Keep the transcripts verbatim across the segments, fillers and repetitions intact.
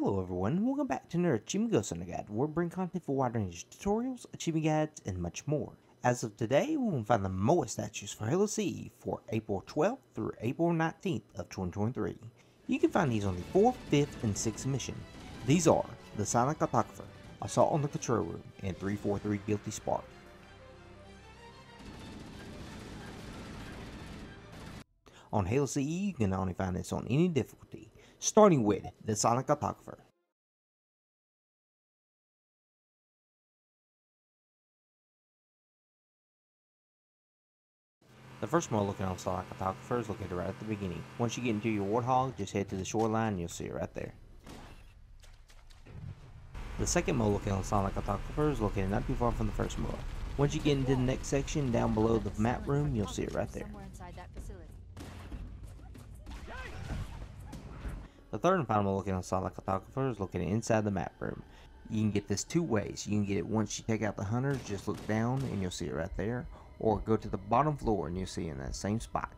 Hello everyone, welcome back to another Achievement Ghost Hunter guide, where we bring content for wide range of tutorials, achievement guides, and much more. As of today, we will find the M O A statues for Halo C E for April twelfth through April nineteenth of twenty twenty-three. You can find these on the fourth, fifth, and sixth mission. These are The Silent Cartographer, Assault on the Control Room, and three forty-three Guilty Spark. On Halo C E, you can only find this on any difficulty, starting with The Sonic Autographer. The first mode looking on Sonic Autographer is located right at the beginning. Once you get into your Warthog, just head to the shoreline and you'll see it right there. The second mode looking on Sonic Autographer is located not too far from the first mode. Once you get into the next section down below the map room, you'll see it right there. The third and final looking on Sonic Autographer is located inside the map room. You can get this two ways. You can get it once you take out the hunters, just look down and you'll see it right there. Or go to the bottom floor and you'll see it in that same spot.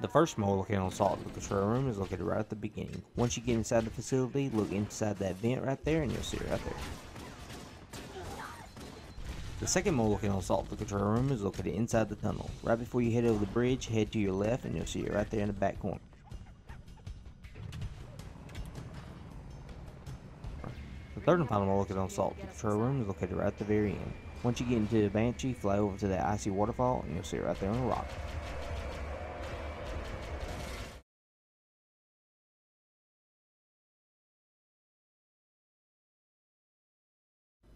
The first mode located on Assault on the Control Room is located right at the beginning. Once you get inside the facility, look inside that vent right there and you'll see it right there. The second mode located on Assault on the Control Room is located inside the tunnel. Right before you head over the bridge, head to your left and you'll see it right there in the back corner. The third and final mode located on Assault on the Control Room is located right at the very end. Once you get into the Banshee, fly over to that icy waterfall and you'll see it right there on the rock.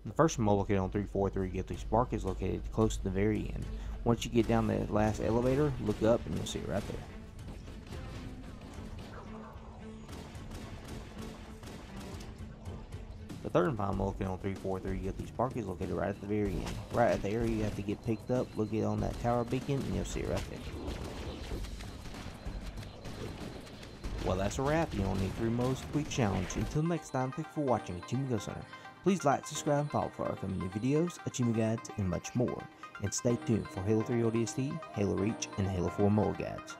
The first mode located on three forty-three Guilty Spark is located close to the very end. Once you get down the last elevator, look up and you'll see it right there. The third and final mode located on three forty-three Guilty Spark is located right at the very end. Right at the area you have to get picked up, look at on that tower beacon and you'll see it right there. Well, that's a wrap. You only need three modes to complete challenge. Until next time, thanks for watching Achievement Ghost Hunter. Please like, subscribe, and follow for our coming videos, achievement guides, and much more. And stay tuned for Halo three O D S T, Halo Reach, and Halo four M O A guides.